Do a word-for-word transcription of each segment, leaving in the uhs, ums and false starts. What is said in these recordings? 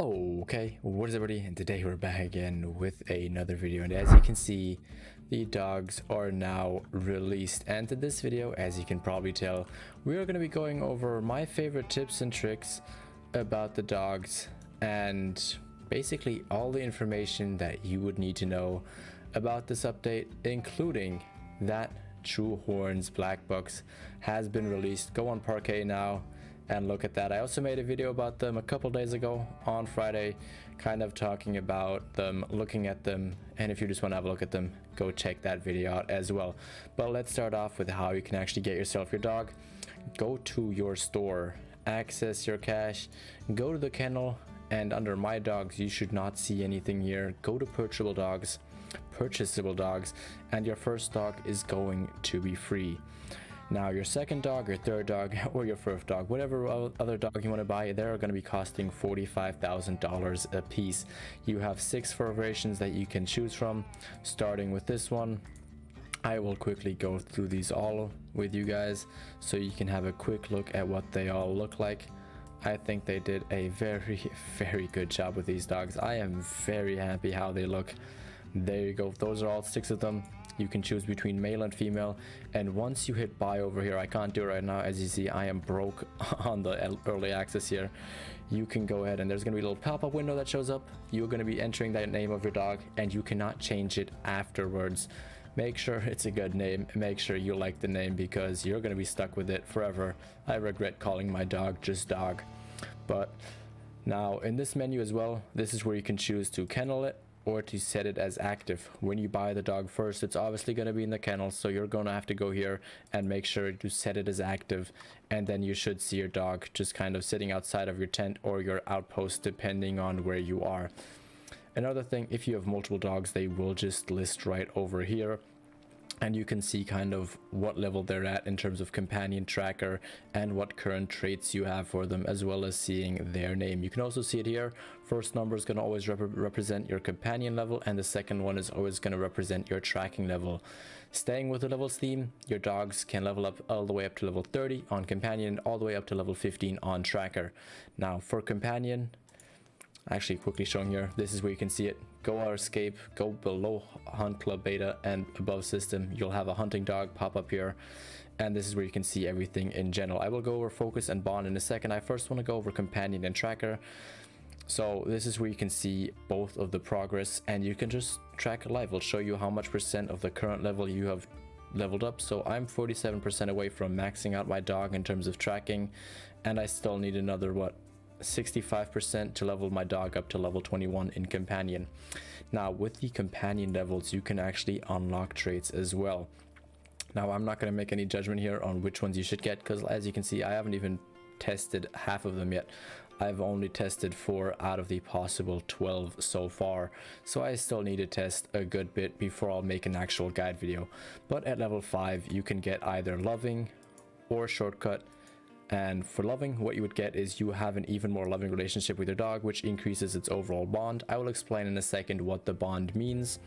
Okay, what is everybody, and today we're back again with another video. And as you can see, the dogs are now released, and in this video, as you can probably tell, we are going to be going over my favorite tips and tricks about the dogs and basically all the information that you would need to know about this update, including that True Horns Black Box has been released. Go on Parquet now and look at that. I also made a video about them a couple days ago on Friday, kind of talking about them, looking at them, and if you just want to have a look at them, go check that video out as well. But let's start off with how you can actually get yourself your dog. Go to your store, access your cache, go to the kennel, and under my dogs you should not see anything here. Go to purchasable dogs, purchasable dogs, and your first dog is going to be free. Now your second dog, your third dog, or your first dog, whatever other dog you want to buy, they're going to be costing forty-five thousand dollars a piece. You have six furrations that you can choose from, starting with this one. I will quickly go through these all with you guys so you can have a quick look at what they all look like. I think they did a very, very good job with these dogs. I am very happy how they look. There you go, those are all six of them. You can choose between male and female, and once you hit buy over here, I can't do it right now, as you see I am broke on the early access here. You can go ahead and there's gonna be a little pop-up window that shows up. You're gonna be entering that name of your dog and you cannot change it afterwards. Make sure it's a good name, make sure you like the name, because you're gonna be stuck with it forever. I regret calling my dog just dog. But now in this menu as well, this is where you can choose to kennel it or to set it as active. When you buy the dog first, it's obviously going to be in the kennel, so you're going to have to go here and make sure to set it as active, and then you should see your dog just kind of sitting outside of your tent or your outpost, depending on where you are. Another thing, if you have multiple dogs, they will just list right over here, and you can see kind of what level they're at in terms of companion tracker and what current traits you have for them, as well as seeing their name. You can also see it here. First number is going to always rep represent your companion level, and the second one is always going to represent your tracking level. Staying with the levels theme, your dogs can level up all the way up to level thirty on companion, all the way up to level fifteen on tracker. Now for companion, actually quickly showing here, this is where you can see it. Go or escape, go below Hunt Club beta and above system, you'll have a hunting dog pop up here, and this is where you can see everything in general. I will go over focus and bond in a second. I first want to go over companion and tracker. So this is where you can see both of the progress, and you can just track life. It'll show you how much percent of the current level you have leveled up. So I'm forty-seven percent away from maxing out my dog in terms of tracking, and I still need another what sixty-five percent to level my dog up to level twenty-one in companion. Now with the companion levels, you can actually unlock traits as well. Now I'm not going to make any judgment here on which ones you should get, because as you can see I haven't even tested half of them yet. I've only tested four out of the possible twelve so far, so I still need to test a good bit before I'll make an actual guide video. But at level five you can get either loving or shortcut. And for loving, what you would get is you have an even more loving relationship with your dog, which increases its overall bond. I will explain in a second what the bond means.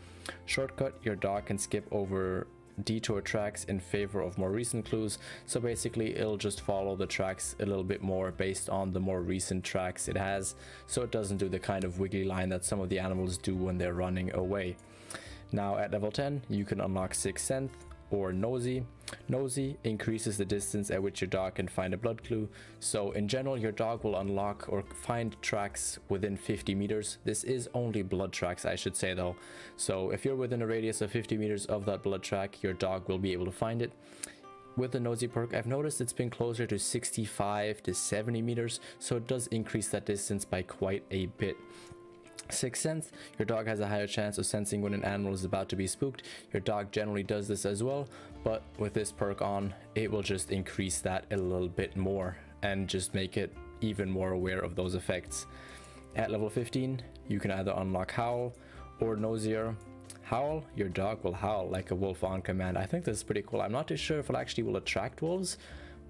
Shortcut, your dog can skip over detour tracks in favor of more recent clues. So basically it'll just follow the tracks a little bit more based on the more recent tracks it has, so it doesn't do the kind of wiggly line that some of the animals do when they're running away. Now at level ten you can unlock Sixth Sense or Nosy. Nosy increases the distance at which your dog can find a blood clue. So in general your dog will unlock or find tracks within fifty meters. This is only blood tracks I should say though. So if you're within a radius of fifty meters of that blood track, your dog will be able to find it. With the Nosy perk, I've noticed it's been closer to sixty-five to seventy meters, so it does increase that distance by quite a bit. Sixth Sense, your dog has a higher chance of sensing when an animal is about to be spooked. Your dog generally does this as well, but with this perk on, it will just increase that a little bit more and just make it even more aware of those effects. At level fifteen, you can either unlock Howl or Nosier. Howl, your dog will howl like a wolf on command. I think this is pretty cool. I'm not too sure if it actually will attract wolves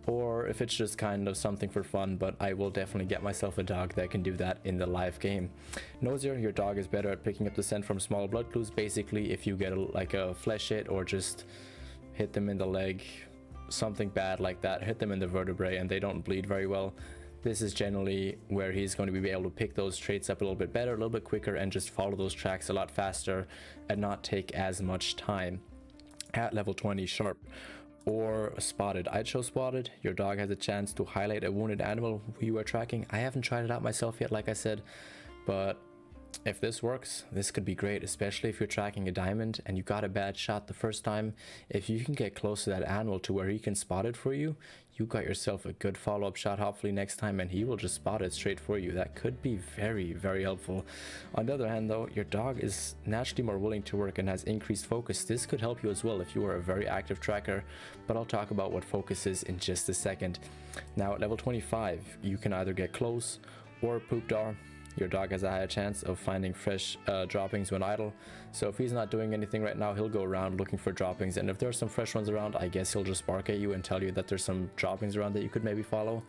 or if it's just kind of something for fun, but I will definitely get myself a dog that can do that in the live game. Nosier, your dog is better at picking up the scent from small blood clues. Basically, if you get a, like a flesh hit or just hit them in the leg, something bad like that, hit them in the vertebrae and they don't bleed very well, This is generally where he's going to be able to pick those traits up a little bit better, a little bit quicker, and just follow those tracks a lot faster and not take as much time. At level twenty, sharp or spotted. I chose spotted. Your dog has a chance to highlight a wounded animal you are tracking. I haven't tried it out myself yet, like I said, but if this works, this could be great, especially if you're tracking a diamond and you got a bad shot the first time. If you can get close to that animal to where he can spot it for you, you got yourself a good follow-up shot hopefully next time, and he will just spot it straight for you. That could be very, very helpful. On the other hand though, your dog is naturally more willing to work and has increased focus. This could help you as well if you are a very active tracker, but I'll talk about what focus is in just a second. Now at level twenty-five, you can either get close or pooped are. Your dog has a higher chance of finding fresh uh, droppings when idle. So if he's not doing anything right now, he'll go around looking for droppings. And if there are some fresh ones around, I guess he'll just bark at you and tell you that there's some droppings around that you could maybe follow.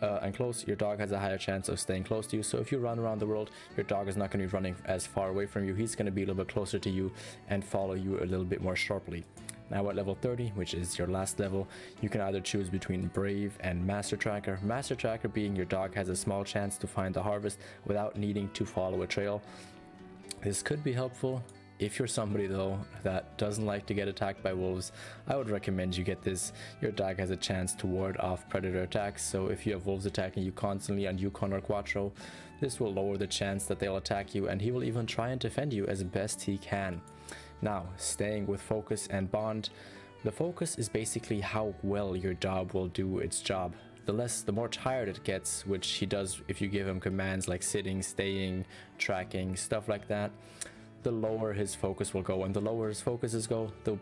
Uh, and close, your dog has a higher chance of staying close to you. So if you run around the world, your dog is not going to be running as far away from you. He's going to be a little bit closer to you and follow you a little bit more sharply. Now at level thirty, which is your last level, you can either choose between Brave and Master Tracker. Master Tracker being your dog has a small chance to find the harvest without needing to follow a trail. This could be helpful. If you're somebody though that doesn't like to get attacked by wolves, I would recommend you get this. Your dog has a chance to ward off predator attacks, so if you have wolves attacking you constantly on Yukon or Quattro, this will lower the chance that they'll attack you, and he will even try and defend you as best he can. Now, staying with focus and bond, the focus is basically how well your dog will do its job. The less, the more tired it gets, which he does if you give him commands like sitting, staying, tracking, stuff like that, the lower his focus will go. And the lower his focuses go, the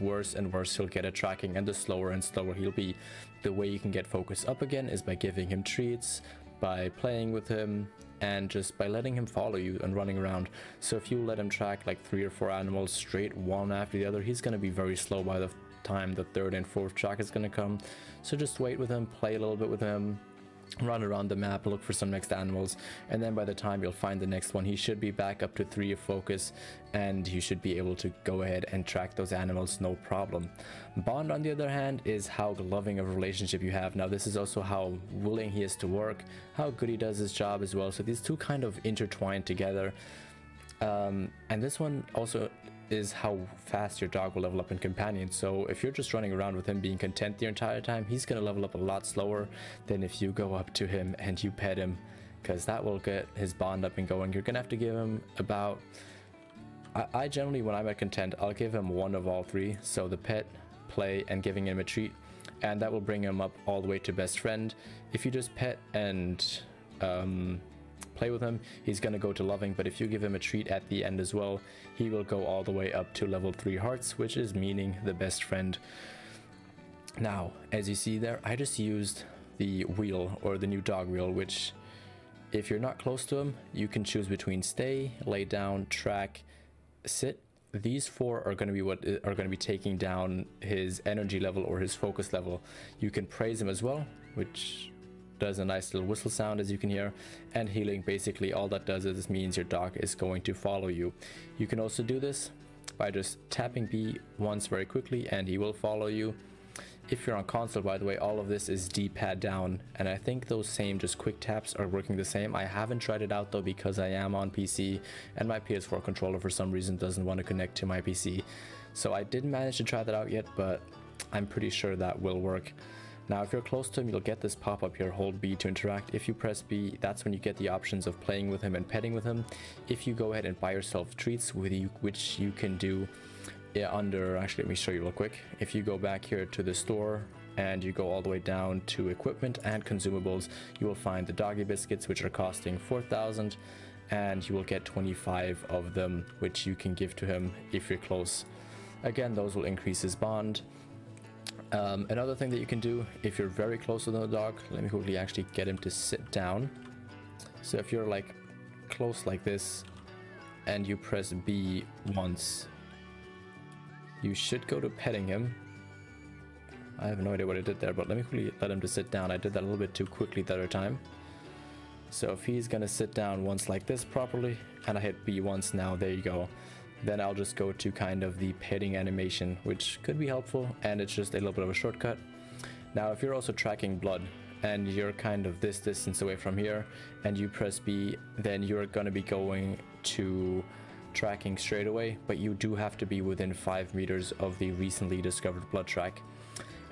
worse and worse he'll get at tracking, and the slower and slower he'll be. The way you can get focus up again is by giving him treats, by playing with him, and just by letting him follow you and running around. So if you let him track like three or four animals straight one after the other, he's going to be very slow by the time the third and fourth track is going to come. So just wait with him, play a little bit with him, run around the map, look for some next animals, and then by the time you'll find the next one, he should be back up to three of focus, and you should be able to go ahead and track those animals no problem. Bond, on the other hand, is how loving of a relationship you have. Now this is also how willing he is to work, how good he does his job as well. So these two kind of intertwine together, um, and this one also is how fast your dog will level up in companion. So if you're just running around with him being content the entire time, he's gonna level up a lot slower than if you go up to him and you pet him, because that will get his bond up and going. You're gonna have to give him about, I, I generally, when I'm at content, I'll give him one of all three, so the pet, play, and giving him a treat, and that will bring him up all the way to best friend. If you just pet and um play with him, he's going to go to loving, but if you give him a treat at the end as well, he will go all the way up to level three hearts, which is meaning the best friend. Now, as you see there, I just used the wheel, or the new dog wheel, which if you're not close to him, you can choose between stay, lay down, track, sit. These four are going to be what are going to be taking down his energy level or his focus level. You can praise him as well, which does a nice little whistle sound, as you can hear, and healing. Basically all that does is this means your dog is going to follow you. You can also do this by just tapping B once very quickly and he will follow you. If you're on console, by the way, all of this is D-pad down, and I think those same just quick taps are working the same. I haven't tried it out though, because I am on P C and my P S four controller for some reason doesn't want to connect to my P C, so I didn't manage to try that out yet, but I'm pretty sure that will work. Now if you're close to him, you'll get this pop-up here, hold B to interact. If you press B, that's when you get the options of playing with him and petting with him. If you go ahead and buy yourself treats, with you, which you can do under, actually let me show you real quick. If you go back here to the store and you go all the way down to equipment and consumables, you will find the doggy biscuits, which are costing four thousand, and you will get twenty-five of them, which you can give to him if you're close. Again, those will increase his bond. Um, another thing that you can do if you're very close to the dog, let me quickly actually get him to sit down. So if you're like close like this and you press B once, you should go to petting him. I have no idea what I did there, but let me quickly let him to sit down. I did that a little bit too quickly the other time. So if he's gonna sit down once like this properly, and I hit B once, now there you go. Then I'll just go to kind of the petting animation, which could be helpful, and it's just a little bit of a shortcut. Now if you're also tracking blood, and you're kind of this distance away from here and you press B, then you're gonna be going to tracking straight away, but you do have to be within five meters of the recently discovered blood track.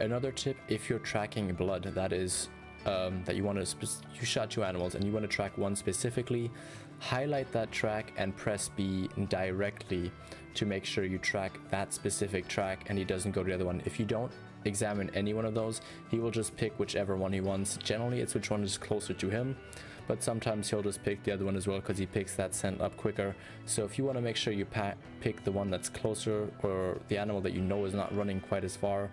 Another tip, if you're tracking blood, that is um, that you want to you shot two animals and you want to track one specifically, highlight that track and press B directly to make sure you track that specific track and he doesn't go to the other one. If you don't examine any one of those, he will just pick whichever one he wants. Generally it's which one is closer to him, but sometimes he'll just pick the other one as well because he picks that scent up quicker. So if you want to make sure you pa pick the one that's closer, or the animal that you know is not running quite as far,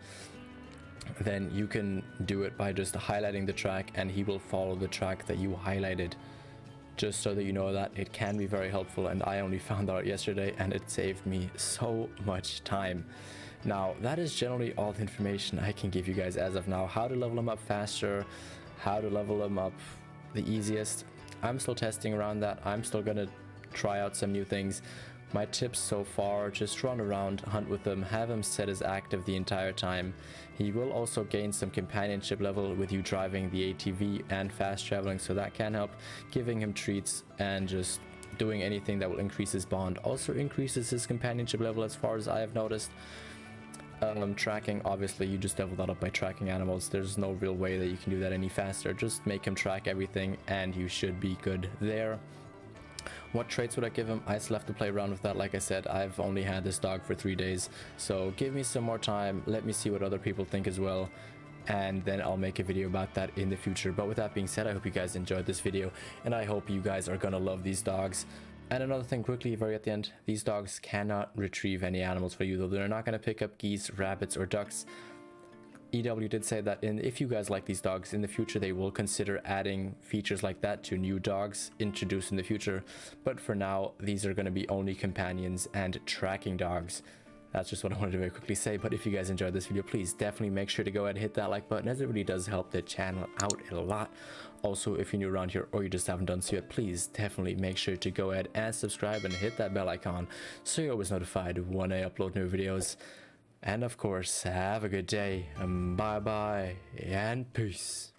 then you can do it by just highlighting the track and he will follow the track that you highlighted. Just so that you know that it can be very helpful, and I only found out yesterday and it saved me so much time. Now that is generally all the information I can give you guys as of now. How to level them up faster, how to level them up the easiest. I'm still testing around that. I'm still gonna try out some new things. My tips so far, just run around, hunt with him, have him set as active the entire time. He will also gain some companionship level with you driving the A T V and fast traveling, so that can help. Giving him treats and just doing anything that will increase his bond also increases his companionship level, as far as I have noticed. Um, tracking, obviously you just level that up by tracking animals. There's no real way that you can do that any faster. Just make him track everything and you should be good there. What traits would I give him? I still have to play around with that. Like I said, I've only had this dog for three days. So give me some more time. Let me see what other people think as well. And then I'll make a video about that in the future. But with that being said, I hope you guys enjoyed this video. And I hope you guys are going to love these dogs. And another thing quickly, very at the end, these dogs cannot retrieve any animals for you, though they're not going to pick up geese, rabbits, or ducks. E W did say that in, if you guys like these dogs, in the future they will consider adding features like that to new dogs introduced in the future. But for now, these are going to be only companions and tracking dogs. That's just what I wanted to very quickly say. But if you guys enjoyed this video, please definitely make sure to go ahead and hit that like button, as it really does help the channel out a lot. Also, if you're new around here or you just haven't done so yet, please definitely make sure to go ahead and subscribe and hit that bell icon so you're always notified when I upload new videos. And of course, have a good day, bye bye, and peace.